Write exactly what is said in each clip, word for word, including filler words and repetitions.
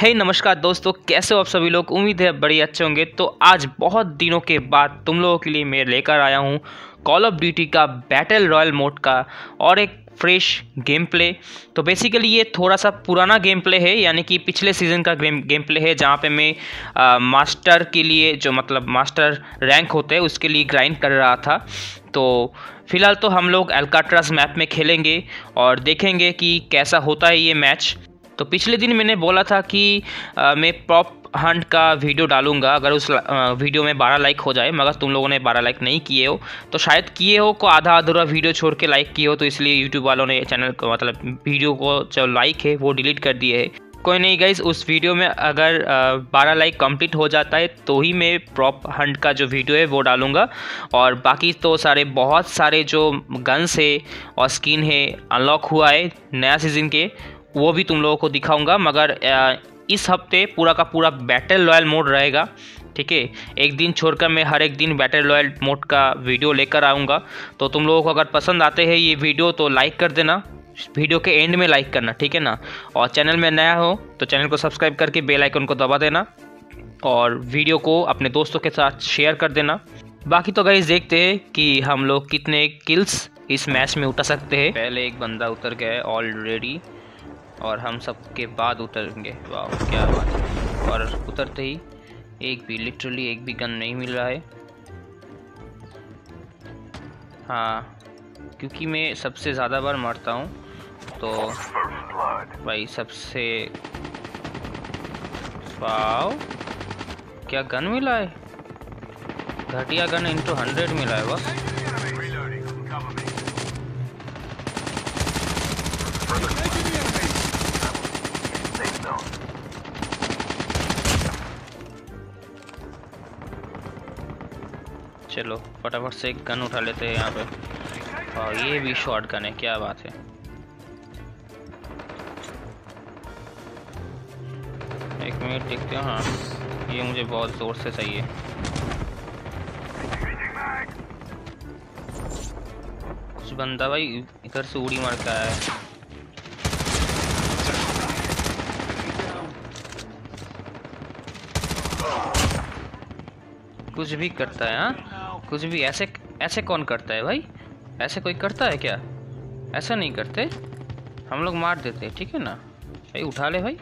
हे hey, नमस्कार दोस्तों, कैसे हो आप सभी लोग। उम्मीद है बड़े अच्छे होंगे। तो आज बहुत दिनों के बाद तुम लोगों के लिए मैं लेकर आया हूँ कॉल ऑफ ड्यूटी का बैटल रॉयल मोड का और एक फ्रेश गेम प्ले। तो बेसिकली ये थोड़ा सा पुराना गेम प्ले है, यानी कि पिछले सीज़न का गेम गेम प्ले है, जहाँ पे मैं आ, मास्टर के लिए जो मतलब मास्टर रैंक होते हैं उसके लिए ग्राइंड कर रहा था। तो फ़िलहाल तो हम लोग अल्काट्राज मैप में खेलेंगे और देखेंगे कि कैसा होता है ये मैच। तो पिछले दिन मैंने बोला था कि आ, मैं प्रॉप हंट का वीडियो डालूंगा अगर उस आ, वीडियो में बारह लाइक हो जाए, मगर तुम लोगों ने बारह लाइक नहीं किए हो। तो शायद किए हो को आधा अधूरा वीडियो छोड़ के लाइक किए हो, तो इसलिए यूट्यूब वालों ने चैनल को मतलब वीडियो को जो लाइक है वो डिलीट कर दिए है। कोई नहीं गाइस, उस वीडियो में अगर बारह लाइक कंप्लीट हो जाता है तो ही मैं प्रॉप हंट का जो वीडियो है वो डालूंगा। और बाकी तो सारे बहुत सारे जो गन्स है और स्किन है अनलॉक हुआ है नया सीज़न के, वो भी तुम लोगों को दिखाऊंगा। मगर इस हफ्ते पूरा का पूरा बैटल रॉयल मोड रहेगा, ठीक है। एक दिन छोड़कर मैं हर एक दिन बैटल रॉयल मोड का वीडियो लेकर आऊँगा। तो तुम लोगों को अगर पसंद आते हैं ये वीडियो तो लाइक कर देना, वीडियो के एंड में लाइक करना, ठीक है ना। और चैनल में नया हो तो चैनल को सब्सक्राइब करके बेल आइकन को दबा देना और वीडियो को अपने दोस्तों के साथ शेयर कर देना। बाकी तो गाइस देखते हैं कि हम लोग कितने किल्स इस मैच में उठा सकते हैं। पहले एक बंदा उतर गया है ऑलरेडी और हम सब के बाद उतरेंगे। वाह क्या बात है। और उतरते ही एक भी लिटरली एक भी गन नहीं मिल रहा है। हाँ, क्योंकि मैं सबसे ज़्यादा बार मारता हूँ तो भाई सबसे वाओ क्या गन मिला है। घटिया गन इंटू हंड्रेड मिला है। बस चलो फटाफट से एक गन उठा लेते हैं यहाँ पे। और ये भी शॉर्ट गन है, क्या बात है। एक मिनट देखते हैं। हाँ ये मुझे बहुत जोर से चाहिए। कुछ बंदा भाई इधर से उड़ी मार के आया है। कुछ भी करता है। हाँ कुछ भी। ऐसे ऐसे कौन करता है भाई, ऐसे कोई करता है क्या? ऐसा नहीं करते, हम लोग मार देते, ठीक है ना भाई। उठा ले भाई।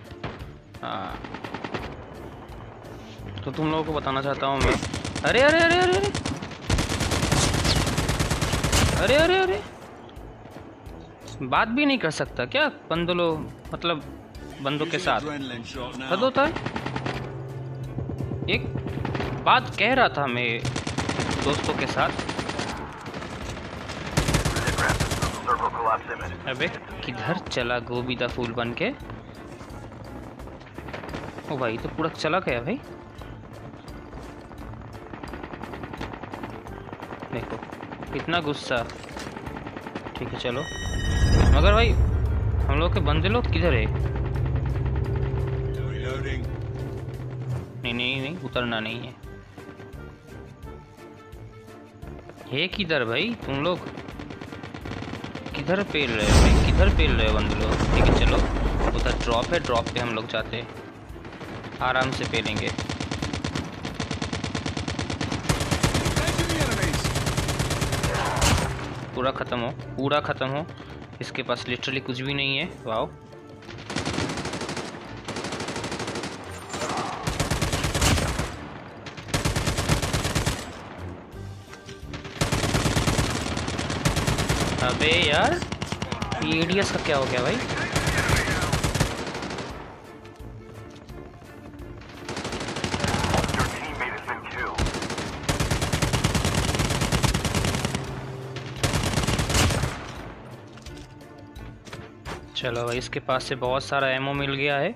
हाँ तो तुम लोगों को बताना चाहता हूँ मैं। अरे अरे अरे अरे अरे अरे अरे अरे बात भी नहीं कर सकता क्या बंदो लोग, मतलब बंदों के साथ हद होता है। एक बात कह रहा था मैं दोस्तों के साथ। अबे किधर चला गोभी दा फूल बन के। ओ भाई तो पूरा चला गया भाई। देखो कितना गुस्सा। ठीक है चलो, मगर भाई हम लोग के बंदे लोग किधर है? नहीं नहीं नहीं उतरना नहीं है। ये किधर भाई, तुम लोग किधर पेल रहे हो भाई, किधर पेल रहे हो बंदे लोग। ठीक है चलो उधर ड्रॉप है, ड्रॉप पे हम लोग जाते हैं, आराम से पेलेंगे। पूरा ख़त्म हो, पूरा ख़त्म हो। इसके पास लिटरली कुछ भी नहीं है। वाओ अबे यार एडीएस का क्या हो गया भाई। चलो भाई इसके पास से बहुत सारा एमओ मिल गया है।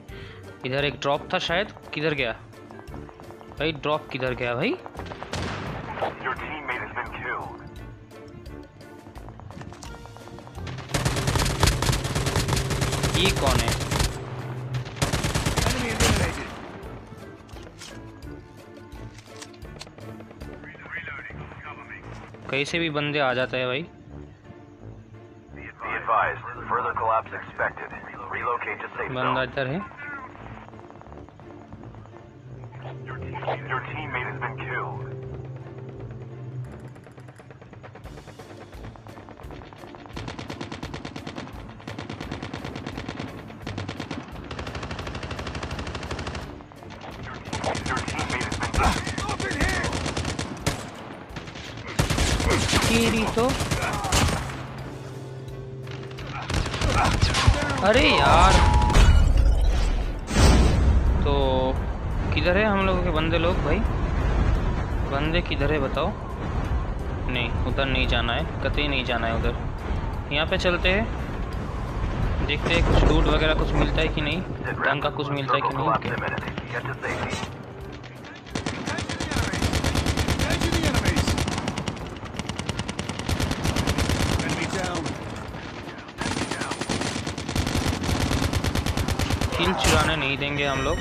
इधर एक ड्रॉप था शायद, किधर गया भाई ड्रॉप, किधर गया भाई। ये कौन है? कहीं से भी बंदे आ जाते हैं भाई। बंदा इधर है। believe your teammate has been killed. तो अरे यार, तो किधर है हम लोगों के बंदे लोग? भाई बंदे किधर है बताओ। नहीं, उधर नहीं जाना है, कतई नहीं जाना है उधर। यहाँ पे चलते हैं, देखते हैं कुछ लूट वगैरह कुछ मिलता है कि नहीं, रंग का कुछ मिलता है कि नहीं। किल चुराने नहीं देंगे हम लोग।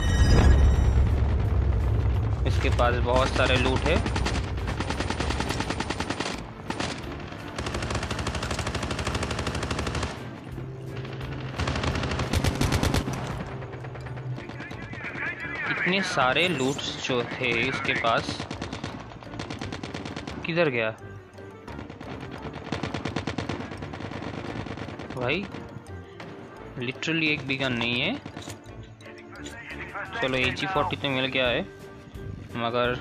इसके पास बहुत सारे लूट है। इतने सारे लूट्स जो थे इसके पास, किधर गया भाई? लिटरली एक भी गन नहीं है। चलो ए जी फोर्टी तो मिल गया है, मगर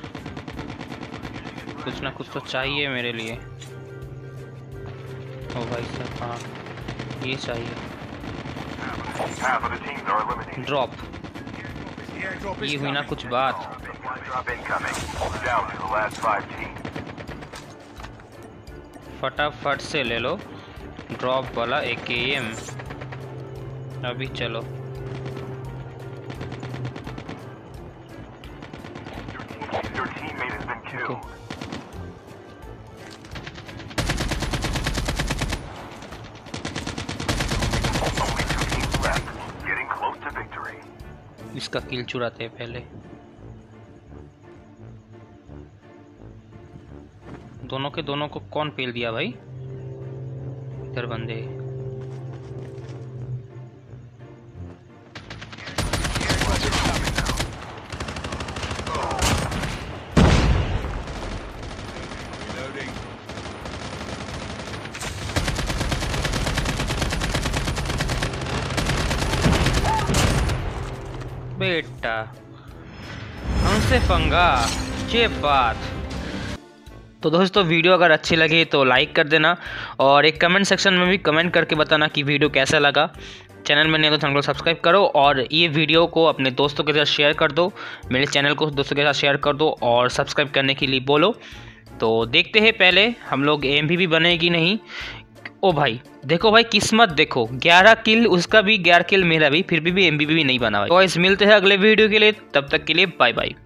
कुछ ना कुछ तो चाहिए मेरे लिए। ओ भाई साहब, हाँ ये चाहिए। ड्रॉप, ये हुई ना कुछ बात। फटाफट से ले लो ड्रॉप वाला ए के एम। अभी चलो, इसका किल चुराते हैं पहले। दोनों के दोनों को कौन पेल दिया भाई? इधर बंदे, बेटा हमसे पंगा ये बात। तो दोस्तों, वीडियो अगर अच्छी लगी तो लाइक कर देना, और एक कमेंट सेक्शन में भी कमेंट करके बताना कि वीडियो कैसा लगा। चैनल में नहीं हो तो चैनल को सब्सक्राइब करो, और ये वीडियो को अपने दोस्तों के साथ शेयर कर दो। मेरे चैनल को दोस्तों के साथ शेयर कर दो और सब्सक्राइब करने के लिए बोलो। तो देखते हैं पहले हम लोग एम वी पी बने कि नहीं। ओ भाई देखो भाई, किस्मत देखो, ग्यारह किल उसका भी, ग्यारह किल मेरा भी, फिर भी भी एम वी पी भी नहीं बना भाई। तो गाइस, मिलते हैं अगले वीडियो के लिए, तब तक के लिए बाय बाय।